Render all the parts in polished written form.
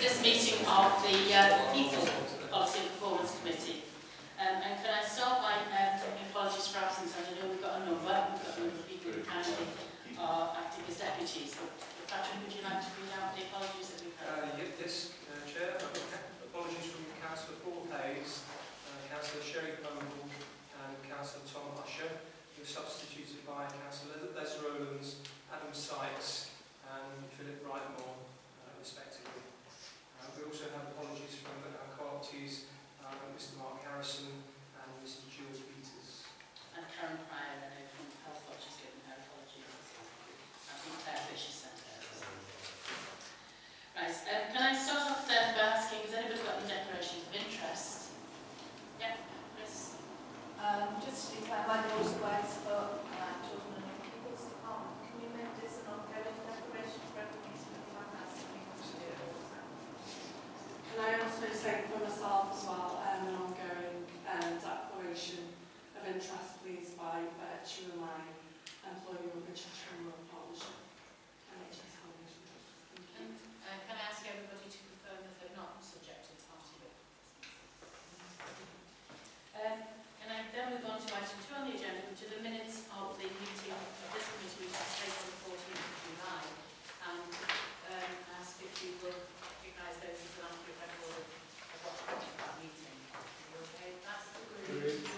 this meeting of the People Policy and Performance Committee. And can I start by taking apologies for absence? I know we've got a number of people who kindly are acting as deputies. But Patrick, would you like to read out the apologies that we've had? Chair. Apologies from Councillor Paul Hayes, Councillor Sherry Pumble, and Councillor Tom Usher, who were substituted by Councillor Les Rowlands, Adam Sykes, and Philip Brightmore, respectively. We also have apologies from our co-optees, Mr. Mark Harrison and Mr. George Peters. And Karen Pryor, I know from Health Watch, has given her apologies. I think Claire Fisher sent her. Right, can I start off then by asking, has anybody got the declarations of interest? Yeah, Chris? Just to declare my laws of rights for children and people's department, can you make this an ongoing declaration for every meeting of my house? Can I also say for myself as well, an ongoing declaration of interest, please, by virtue of my employment with the Children Partnership. Can I ask everybody to confirm that they're not subject to the party bill? Can I then move on to item 2 on the agenda, which are the minutes of the meeting of this committee, which was taken on the 14th of July. And ask if you will recognise those as an accurate record of what happened at that meeting. Okay, that's the group.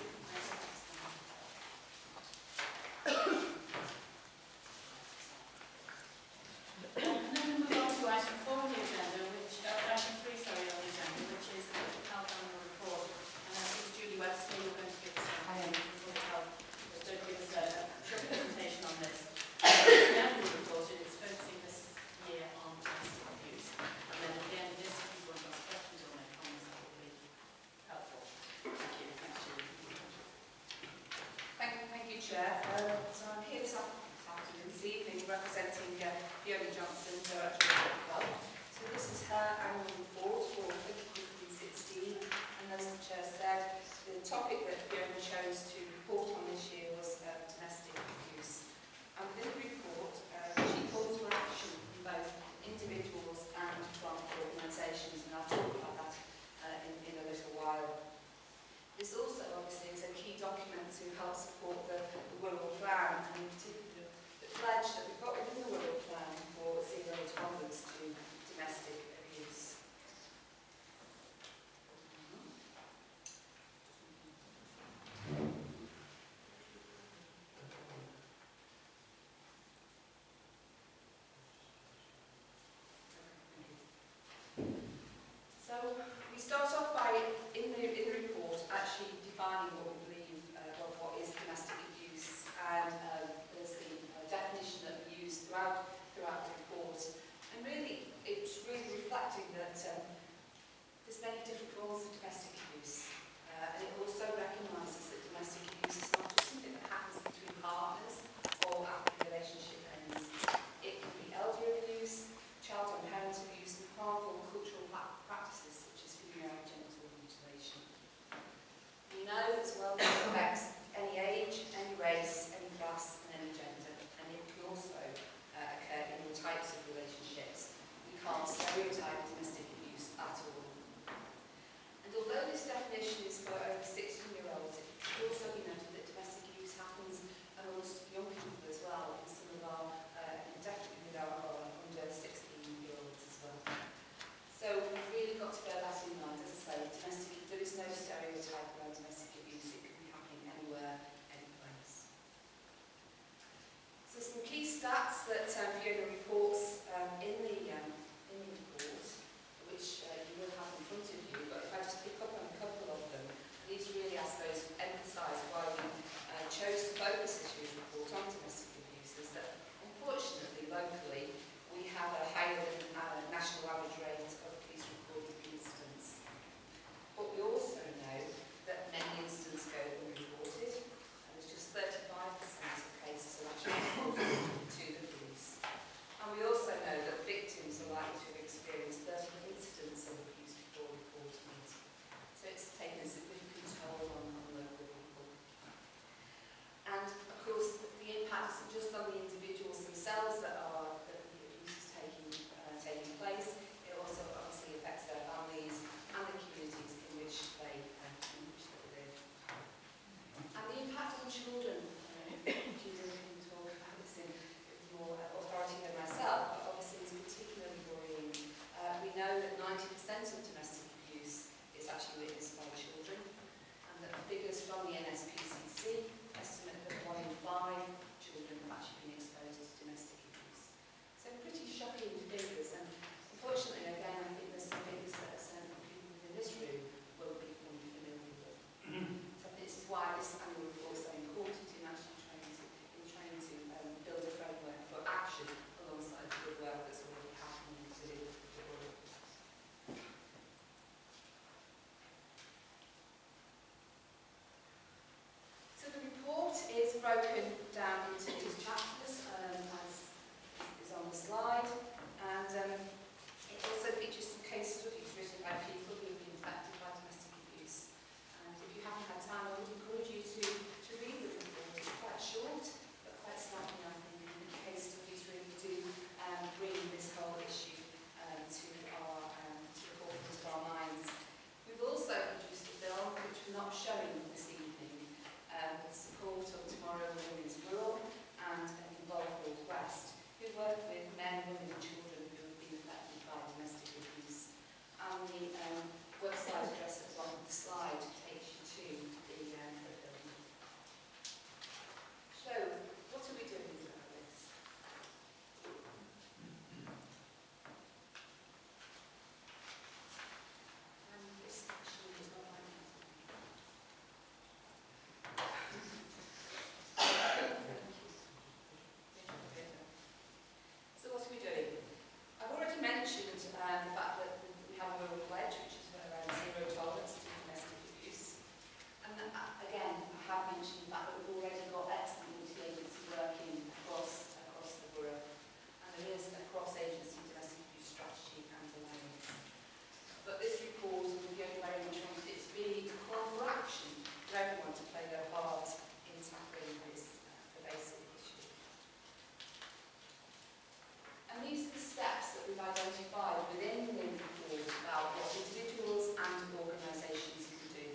95 within the report about what individuals and organisations can do.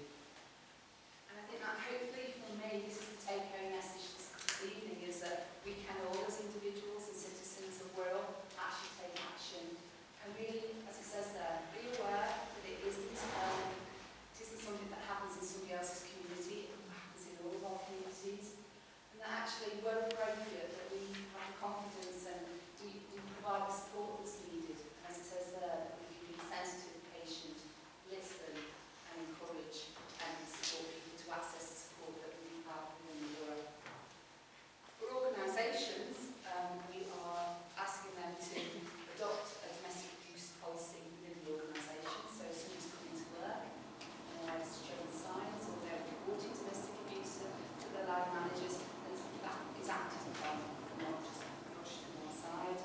And I think that hopefully for me this is the take-home message this evening, is that we can all as individuals and citizens of the world actually take action. And really, as it says there, be aware that it isn't something that happens in somebody else's community, it happens in all of our communities. And that actually, where appropriate, that we have the confidence and we provide the support that's needed. And as it says there, we can be sensitive, patient, listen and encourage and support people to access the support that we have in the world. For organisations, we are asking them to adopt a domestic abuse policy within the organisation. So as soon as coming to work, it's showing signs or they're reporting domestic abuse to their line managers, and that is acted upon, not just pushed on one side.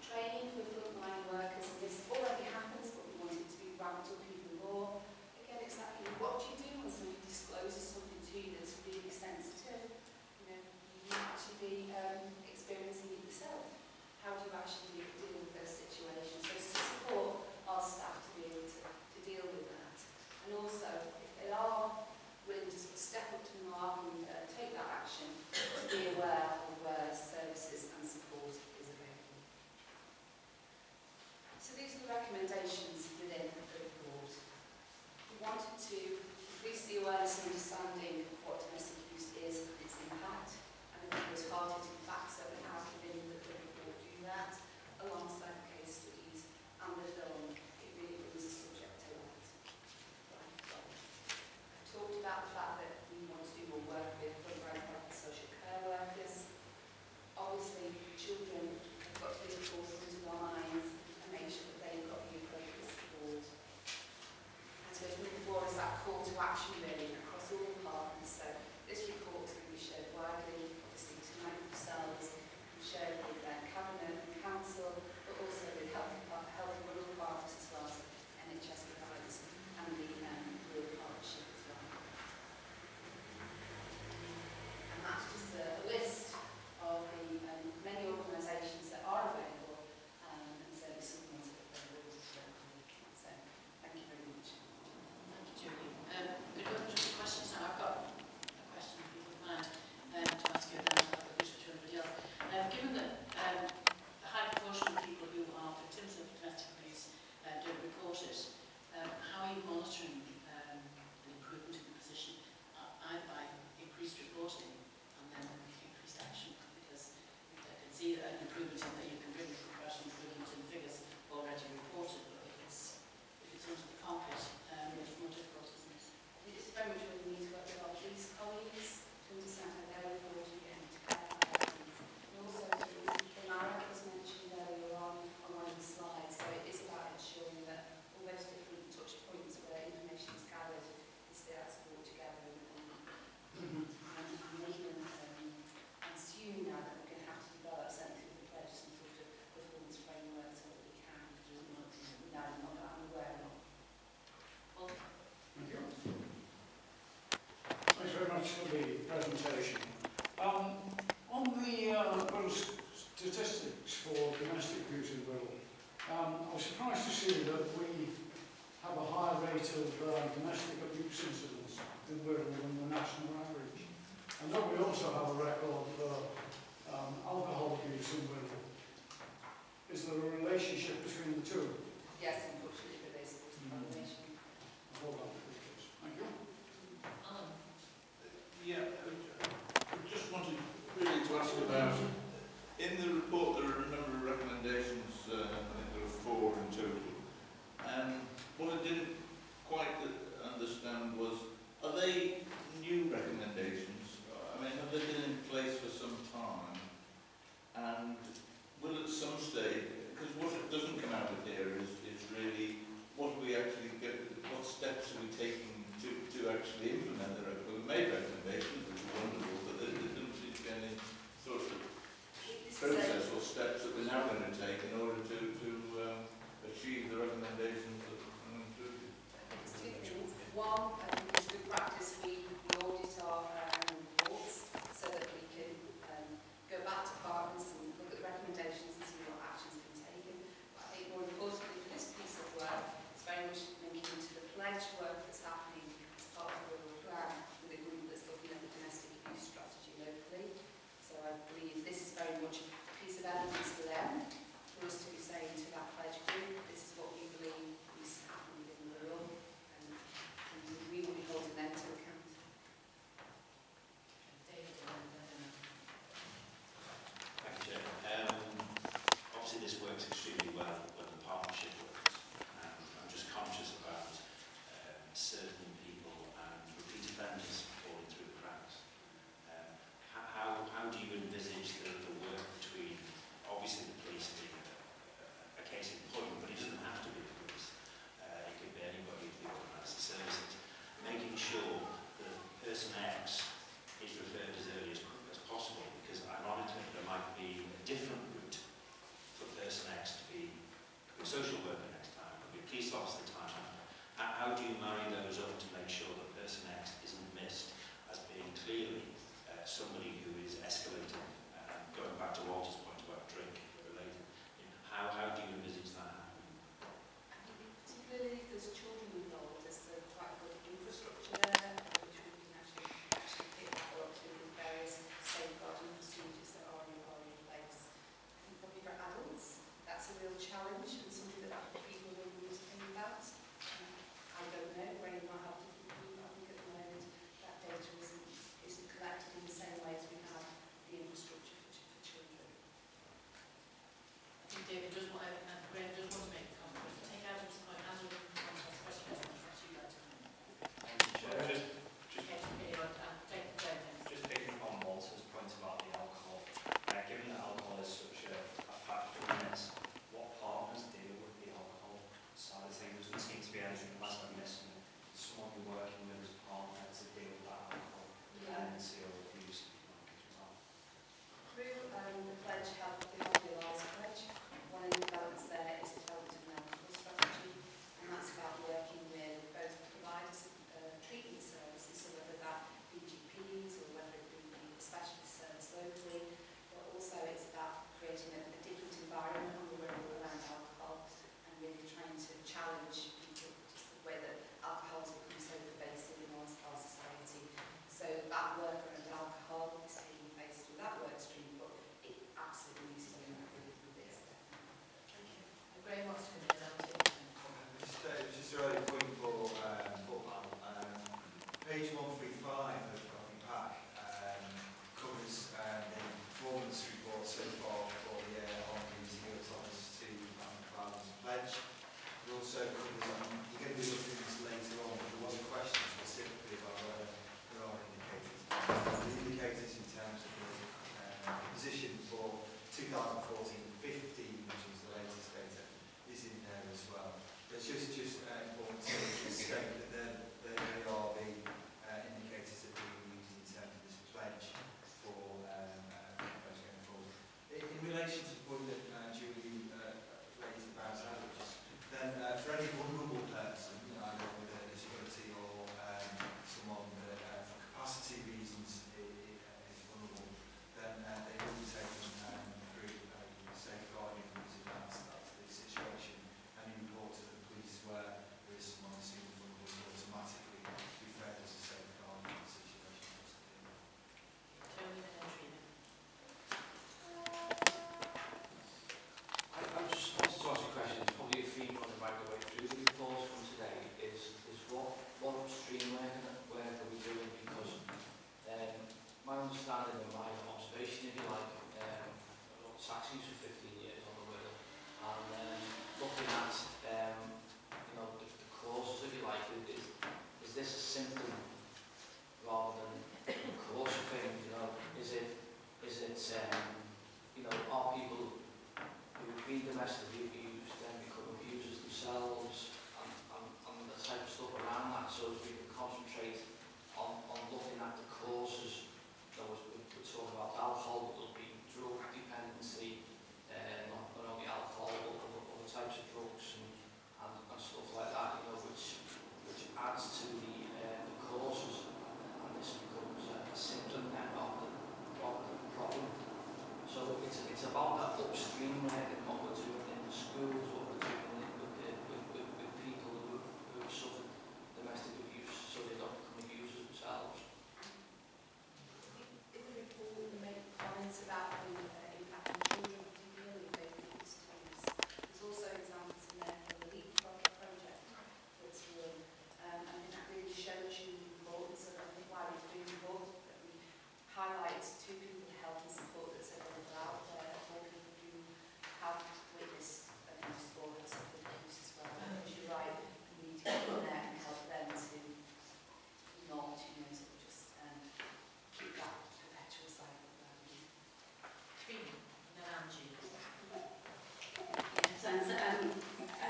Training for frontline workers, and this already happens, but we want it to be ramped up even more. Again, exactly what do you do when somebody discloses something to you that's really sensitive? You know, you might actually be experiencing it yourself. How do you actually deal with those situations? So to support our staff to be able to deal with that. And also, if they are willing to step up to the mark and take that action, to be aware of where services and support is available. So these are the recommendations within the report. We wanted to increase the awareness and understanding of what domestic abuse is and its impact. And I think those hard-hitting facts that we have within the report do that, alongside the case studies and the film. It really brings the subject to light. Right. So, I talked about the fact that we want to do more work with frontline and social care workers. Obviously, children have got to be forced into our minds and make sure that they've got the appropriate support. And so, number four is that call to action really across all partners. So, this report is going to be shared widely, obviously tonight yourselves, and shared with their cabinet and council, but also with health and rural partners as well as NHS providers and the rural partnership as well. And that's just a list of the many organisations that are available and certainly something that they're able to share with you. So thank you very much. Thank you, Julie. Good luck with the questions now. I've got question if you wouldn't mind to ask you about the vision to everybody else. Given that a high proportion of people who are victims of domestic abuse don't report it, how are you monitoring the improvement in the position, either by increased reporting and then increased action? Because I can see an improvement in that you can bring progression improvement in figures already reported, but if it's under the carpet, it's more difficult, isn't it? It's very much what we need to work with our police colleagues to understand how they're reporting and also, the NARAC was mentioned earlier on one of the slides, so it is about ensuring that all those different touch points where information is gathered is that's brought together and we can assume now that we're going to have to develop something of the pledge, some sort of performance framework so that we can do not that I'm aware of. Well, thank you. Thanks very much for the presentation. On the statistics for domestic abuse in rural, I was surprised to see that we have a higher rate of domestic abuse incidents in rural than the national average. And that we also have a record of alcohol abuse in rural. Is there a relationship between the two? Yes, unfortunately, there is a correlation. Thank you. Yeah, I just wanted really to ask about, in the report there are a number of recommendations, I think there are 4 in total, and what I didn't quite understand was, are they new recommendations? I mean, have they been in place for some time? And will at some stage, because what it doesn't come out of here is really, what do we actually get, what steps are we taking to actually implement the recommendation? We made recommendations, which are wonderful, but there didn't seem to be any sort of process or steps that we're now going to take in order to achieve the recommendations that are included. It's 2 things. One, I think it's good practice we audit our reports so that we can go back to partners and look at the recommendations and see what actions have been taken. 2014-15, which is the latest data, is in there as well. It's just important to state that they are the indicators that we use in terms of this pledge for pledge going forward. In relation to the point that Julie raised about averages, then for any vulnerable person, either with a disability or someone that for capacity reasons is vulnerable, then they will be taken through safeguarding with regards to the situation and you report to the police where there is someone who's vulnerable to automatically referred as a safeguarding situation. I just wanted to ask you a question. It's probably a theme on the right way through the reports from today is what upstream work are we doing? Because my understanding and my observation, if you like, taxis for 15 years on the wheel, and looking at the causes, if you like, is this a symptom rather than a cause of things? Are people who've been domestically abused then become abusers themselves, and the type of stuff around that, so as we can concentrate on looking at the causes. So we're talking about alcohol, but there'll be drug dependency, not only alcohol, but other types of drugs and stuff like that, which adds to the causes, and this becomes a symptom then of the problem. So it's about that upstream work and what we're doing in the schools, what we're doing with people who have suffered domestic abuse, so they don't become abusers themselves. Paul made comments about the impact on children, particularly both of these times. There's also examples in there from the Leapfrog project that's run, and that really shows you the importance of, I think, why we've been involved, that we highlight to people the help and support that's available out there for people who have witnessed abuse or have suffered abuse as well. And you're right, we need to get in there and help them to not, sort of just keep that. Yes, and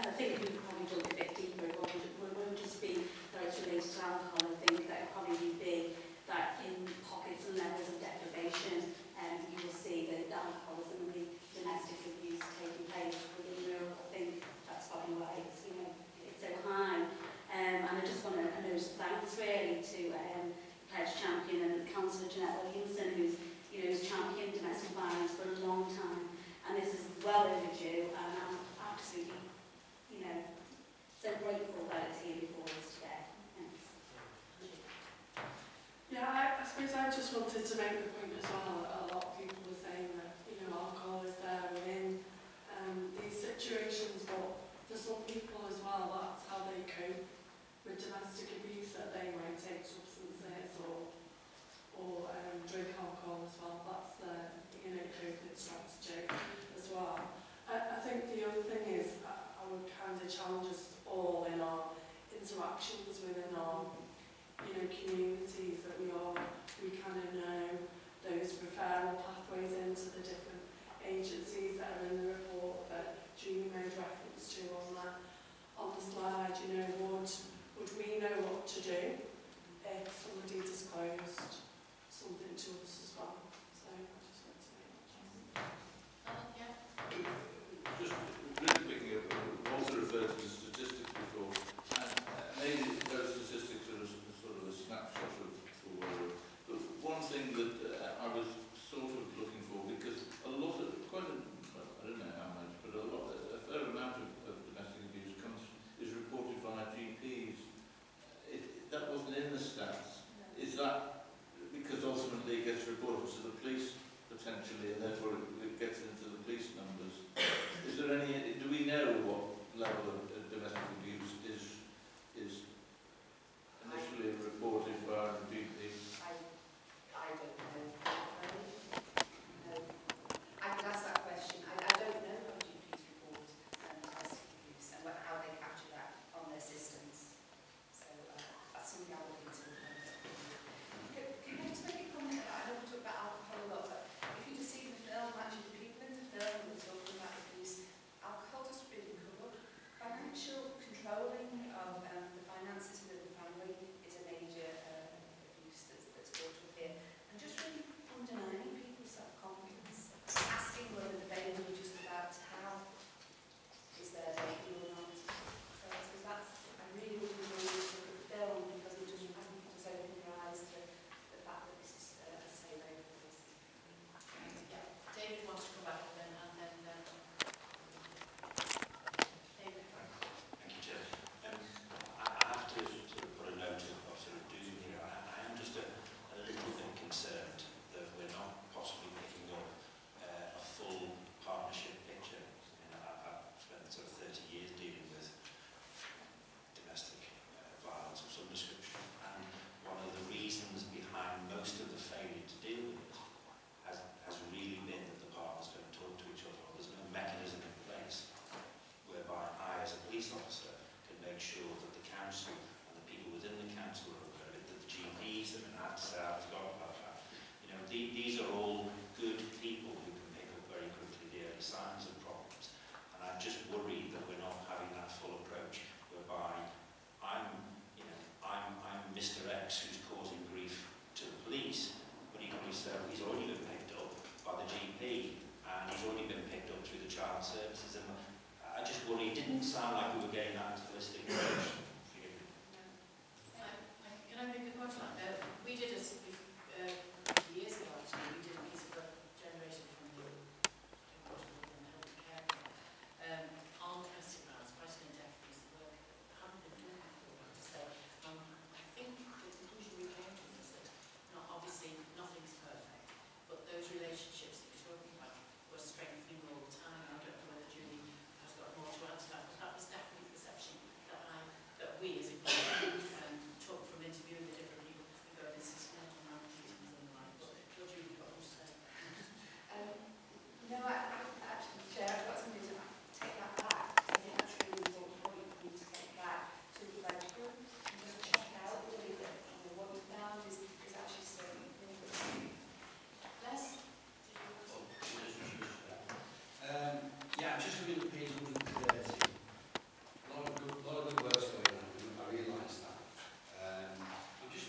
I think we probably dug a bit deeper. It won't just be that it's related to alcohol. I think that it'll probably be that in pockets and levels of deprivation, you will see that alcoholism and the domestic abuse taking place within Europe. I think that's probably why it's so high. And I just want to note thanks really to the Pledge Champion and Councillor Jeanette Williamson, who's championed domestic violence for a long time, and this is well overdue, and I'm absolutely, so grateful that it's here before us today. Thanks. Yeah, I suppose I just wanted to make the point as well, a lot of people were saying that, alcohol is there within these situations, but for some people as well, that's how they cope with domestic abuse, that they might take substances or drink alcohol as well. That's the coping strategy as well. I think the other thing is I would kind of challenge us all in our interactions within our communities that we kind of know those referral pathways into the different agencies that are in the report that Julie made reference to on the slide. Would we know what to do if somebody disclosed something to us as well? So I just want to make that. Just really picking up, also referred to the statistics before, and maybe those statistics are sort of a snapshot of the world. But one thing that I was sort of looking for, because a lot of, I don't know how much, but a fair amount of domestic abuse is reported by GPs. That wasn't in the stats. No. Is that because ultimately it gets reported to the police potentially, and therefore it gets into the police numbers? Is there any? Do we know what level of domestic sound like we were getting that nationalistic approach. Can I make a point on that? We did a years ago actually, we did a piece of work, generation from the Portugal and healthcare on testing grounds, question and deaf piece of work. So I think the conclusion we came to is that obviously nothing's perfect, but those relationships that you're talking about were strengthening all the time. I don't know whether Julie has got more to add to that, but that was definitely the perception that we as a community talk from interviewing the different people and go, this is not on our treatment and the like. But Julie, what would you say? No, actually, Chair, I've got something to take that back. I think that's really important for you to take back to the lecture and just check out really that what we found is actually serving really. Les? Yeah, I'm just looking at page 130. A lot of good work's going on, I realise that. I'm just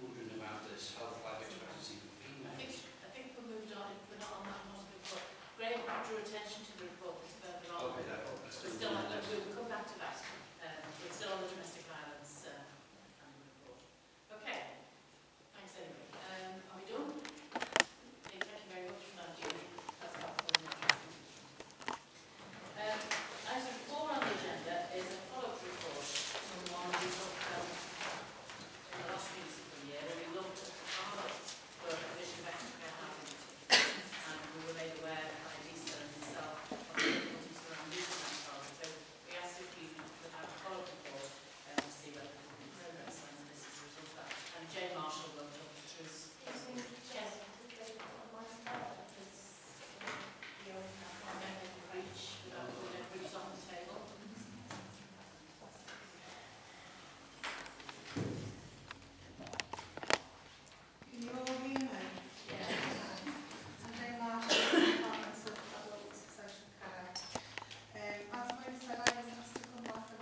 wondering about this health life expectancy for females. I think we're moved on, we're not on that much before. Graham drew attention to the report that's further on. Okay, that's good. We'll come back to that. We're still on the domestic violence and the report. Okay, thanks anyway. Are we done? Okay, thank you very much for that, Julie. That's helpful. Item 4 on the agenda is a follow-up report from the one we talked about in the last few weeks of the year, where we looked at the pilot for a provision of extra care housing, and we were made aware by Lisa and myself of the difficulties around using that pilot. So we asked if we could have a follow-up report to see whether there could be progress, and this is the result of that. And Jane Marshall will talk through us. Yes. On the table. Can you all hear me? Yes. I'm Jane Marshall, Department of Adult Social Care. As Wayne said, I was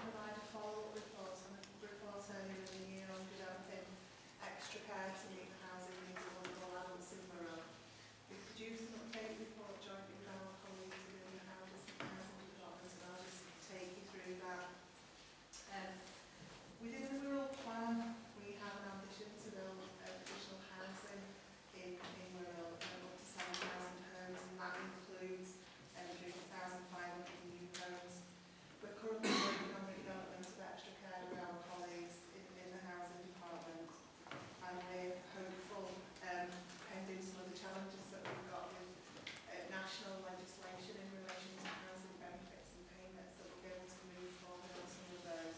asked to come back and provide a follow-up report on the report earlier in the year on developing extra care to meet the housing needs of vulnerable adults in Wirral. We produced an update report jointly with our colleagues in the housing department, and I'll just take you through that. Within the Wirral plan, we have an ambition to build additional housing in Wirral, up to 7,000 homes, and that includes 3,500 new homes. We're currently working on the development of extra care with our colleagues in the housing department, and we're hopeful, pending some of the challenges that we've got with national legislation in relation to housing benefits and payments, that we'll be able to move forward on some of those.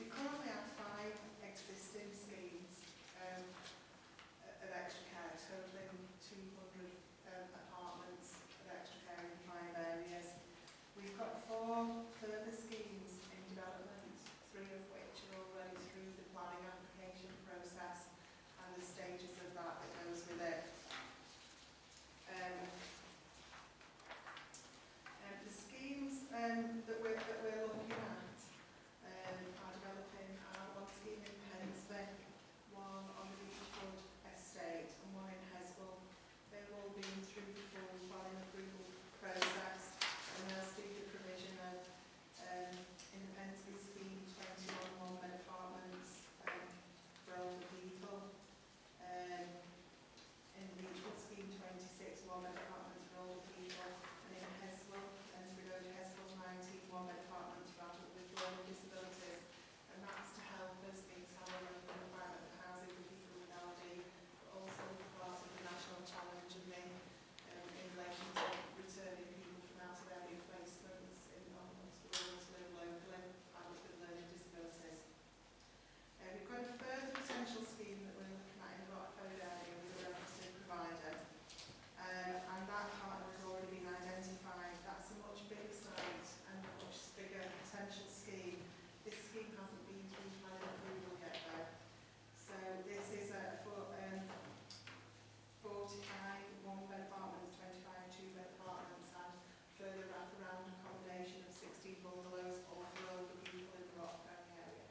We currently have 5 existing schemes of extra care, totaling 200 apartments of extra care in 5 areas. We've got 4 further schemes in development, 3 of which are already through the planning application process and the stages of that goes with it. The schemes that we're looking at are developing one scheme in Pensley, one on the Beaconsfield estate and one in Heswell. They've all been through the full planning approval process, and they'll see the provision of in the Pensley scheme 21 one-bed apartments for older people. In the Beechwood scheme 26 one-bed apartments for older people, and in Heswell, and we go to Heswell 19 one-bed apartments for adults with learning disabilities, and that's to help us in tailoring the requirement for housing for people with LD, but also part of the national challenge of being in relation to returning people from out of area placements in hospitals to locally adults with learning disabilities. We've got a further potential scheme that we're looking at in the Rockford area with a registered provider, and that partner has already been identified. That's a much bigger site and a much bigger potential scheme. This scheme hasn't been through planning approval yet though. So this is a 49 one-bed apartments, 25 two-bed apartments, and further wraparound accommodation of 16 bungalows all for older people in the Rockford area.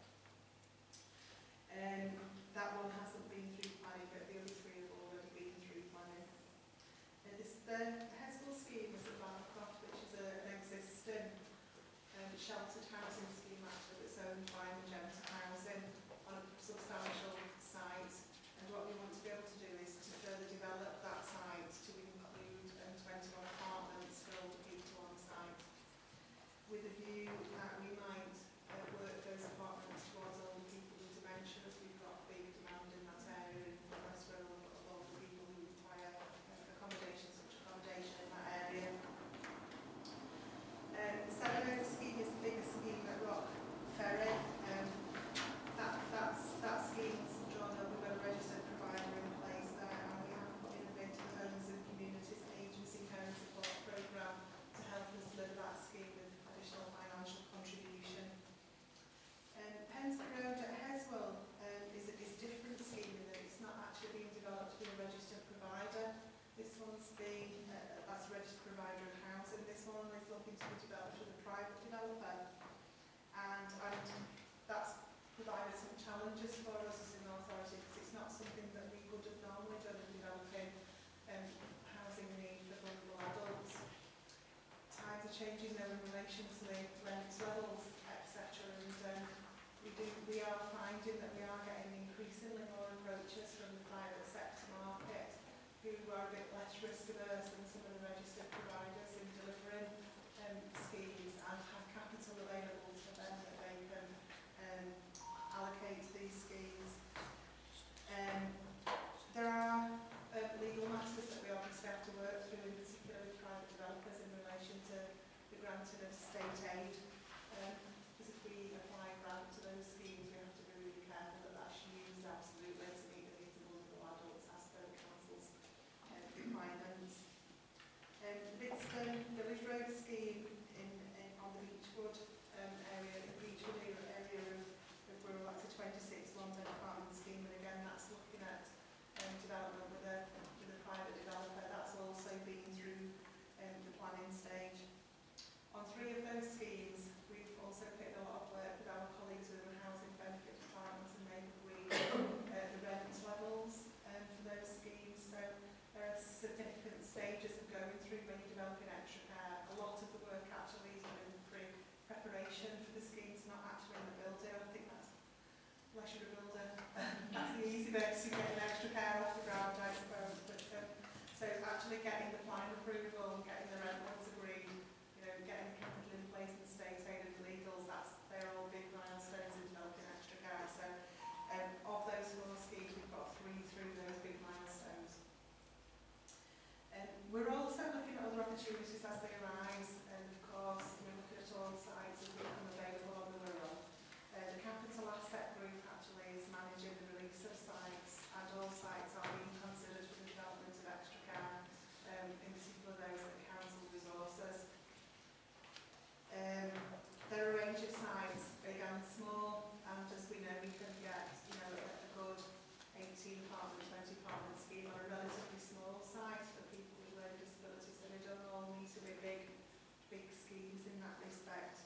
That one hasn't been through planning, but the other 3 have already been through planning. The Heswell scheme is at Bancroft, which is an existing sheltered housing scheme act with its own buying agenda housing on a substantial site, and what we want to be able to do is to further develop that site to include 21 apartments filled with people on site, with a view that we might work those apartments towards older people with dementia, as we've got big demand in that area in the West Wales of older people who require such accommodation in that area. The 7 Acre scheme is the biggest scheme at Rock Ferry. That scheme's drawn up with a registered provider in place there, and we have innovative homes and communities and agency home support programme to help us deliver that scheme with additional financial contribution. Penske Road at Heswell is a different scheme in that it's not actually being developed with a registered provider. This one's being, that's a registered provider of housing. This one is looking to be developed with a private developer. And that's provided some challenges for us as an authority, because it's not something that we would have normally done in developing housing need for vulnerable adults. Times are changing in relation to the rent levels, etc. And we are finding that we are getting increasingly more approaches from the private sector market, who are a bit less risk averse than some of the registered providers in delivering schemes, and have capital available to them that they can allocate to these schemes. There are legal matters that we obviously have to work through, in particular with private developers in relation to the granting of state aid. Because if we apply grant to those schemes, we have to be really careful that that's used absolutely to meet the needs of vulnerable adults as per the council's requirements. The Bidstone Village Road scheme on the Beechwood area, the Beechwood area of rural, that's a 26 London apartment scheme, and again that's looking at development with a private developer. That's also been through the planning stage. On 3 of those schemes, we've also put a lot of work with our colleagues within the housing benefit departments and they agreed the rent levels for those schemes. So there are significant stages of going through when you're developing extra care. A lot of the work actually is in preparation for the schemes, not actually in the building. I think that's unless you're a builder, that's the easy way to get an extra care off the ground, I suppose. But, so actually getting the planning approval, getting the rent levels agreed, getting the capital in place and state aid and legals, they're all big milestones in developing extra care. So of those 4 schemes, we've got 3 through those big milestones. We're also looking at other opportunities as they arise, and of course we're looking at all sites that become available on the rural. The Capital Asset Group actually is managing the release of sites, and all sites are being considered for the development of extra care, in particular those that council resources. There are a range of sites, big and small, and as we know, we can get a good 18 apartment, 20 apartment scheme on a relatively small site for people with low disabilities, so they don't all need to be big schemes in that respect.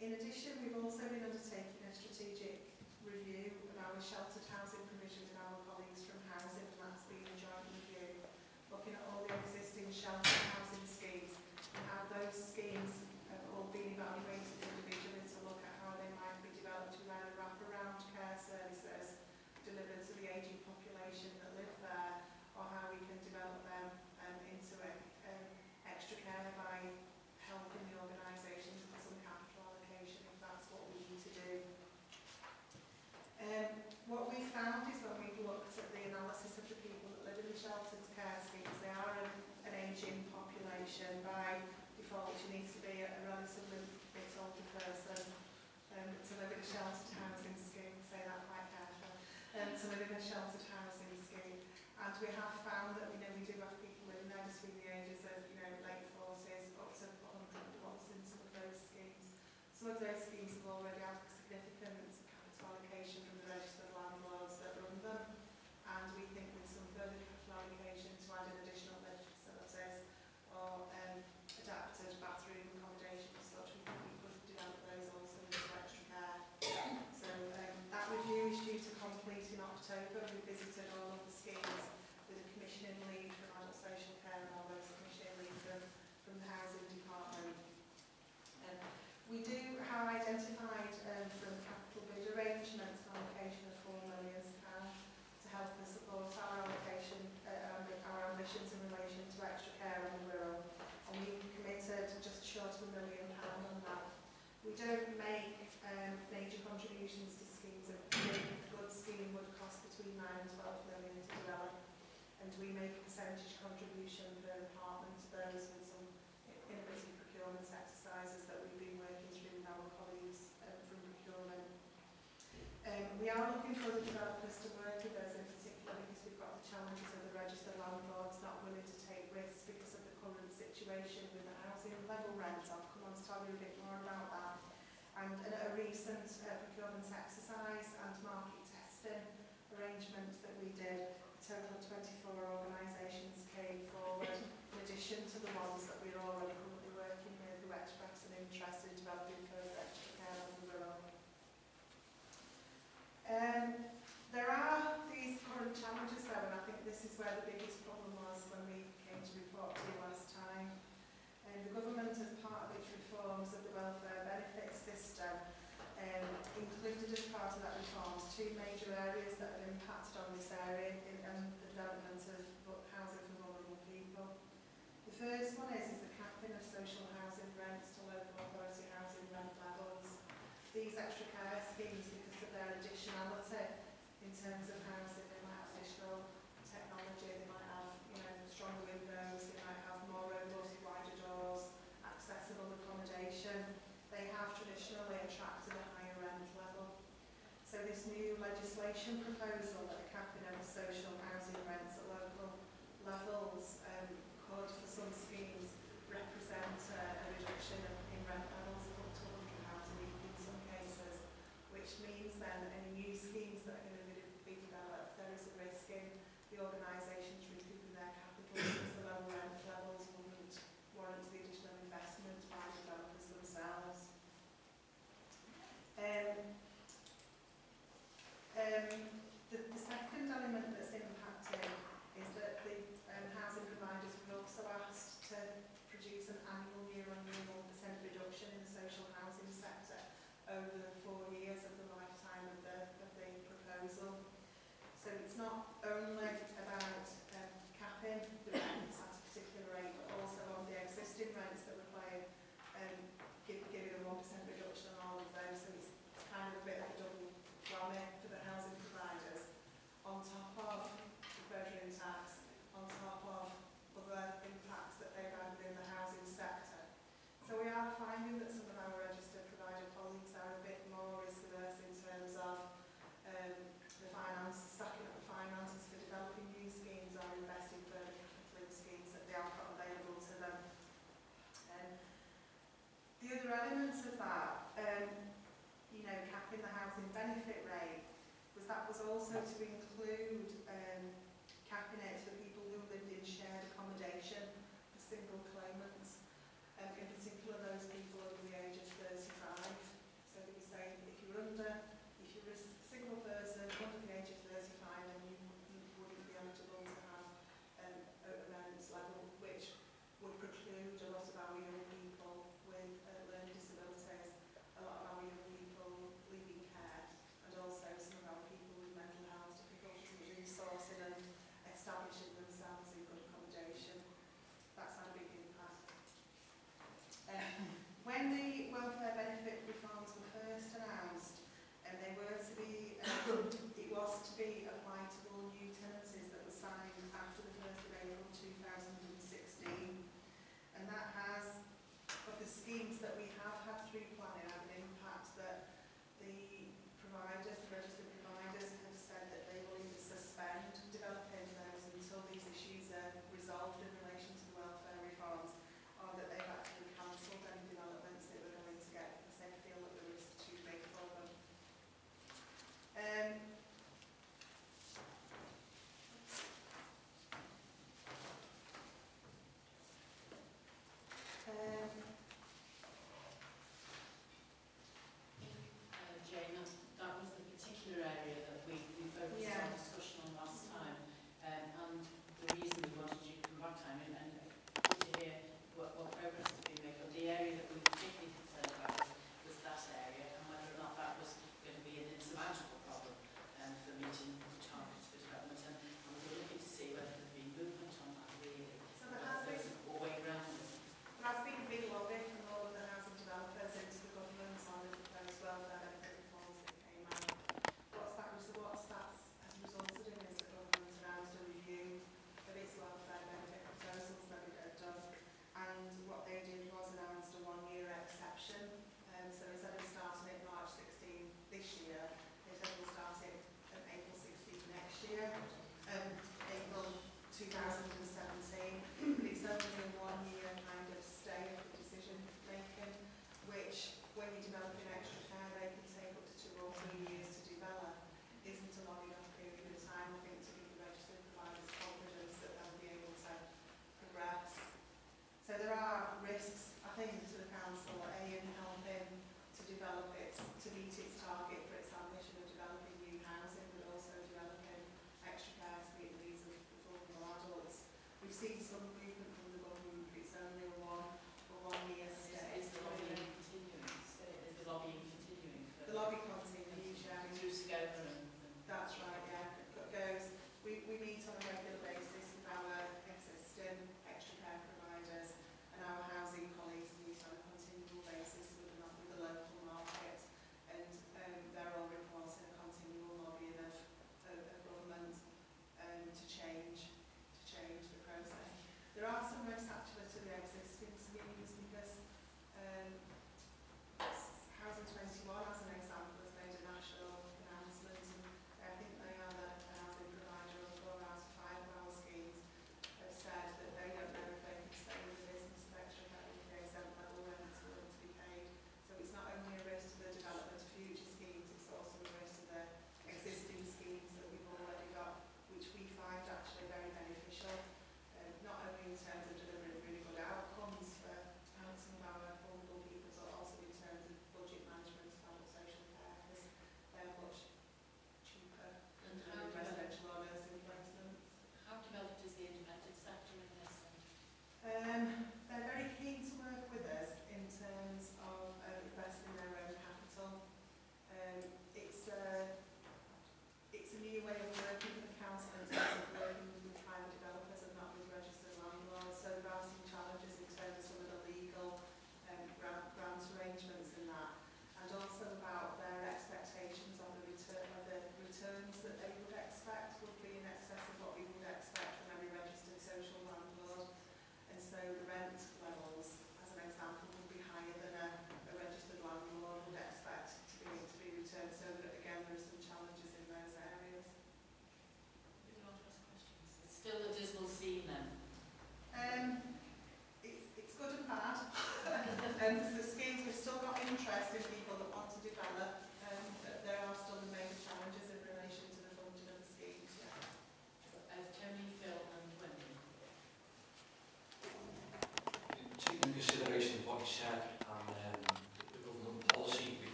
In addition, we've also been undertaking a strategic review of our sheltered housing provision with our colleagues from housing, and that's been a joint review, looking at all the existing sheltered housing schemes and how those schemes have all been evaluated individually to look at how they might be developed with either wraparound care services delivered to the ageing population that live there, or how we can develop them into extra care by helping the organisations with some capital allocation if that's what we need to do. What we found is when we've looked at the analysis of the people that live in the sheltered care schemes, they are an ageing population. By default, you need to be a relatively bit older person to live in a sheltered housing scheme. Say that quite carefully. To live in a sheltered housing scheme, and we have found that we do have people living there between the ages of late 40s up to 100+ in some of those schemes. Some of those schemes have already had significant allocation from the registered landlords that run them, and we think with some further capital allocation to add in additional living facilities or adapted bathroom accommodation and such, we think we could develop those also into extra care. So that review is due to complete in October. We visited all of the schemes with a We are looking forward to developers to work with us, in particular because we've got the challenges of the registered landlords not willing to take risks because of the current situation with the housing level rents. I'll come on to tell you a bit more about that. And a recent procurement exercise and market testing arrangement that we did, a total of 24 organisations came forward in addition to the ones that we're already currently working with who expressed an interest in developing further extra care on the rural. There are these current challenges though, and I think this is where the biggest problem was when we came to report to you last time. The government, as part of its reforms of the welfare benefits system, included as part of that reforms two major areas that have impacted on this area and the development of housing for vulnerable people. The first one is the capping of social housing rents to local authority housing rent levels. These extra care schemes, because of their additionality in terms of housing, they might have additional technology, they might have, you know, stronger windows, they might have more robust, wider doors, accessible accommodation. They have traditionally attracted a higher rent level. So this new legislation proposal that the capping of social housing rents at local levels could, for some schemes, represent a reduction in rent levels of up to £100 a week in some cases, which means then that any new schemes that are going to be developed, there is a risk in the organisations recouping their capital because the lower rent levels wouldn't warrant the additional investment by developers themselves. The second element that's impacting is that the housing providers were also asked to produce an annual year-on-year 1% reduction in the social housing sector over the 4 years of the lifetime of the proposal. So it's not only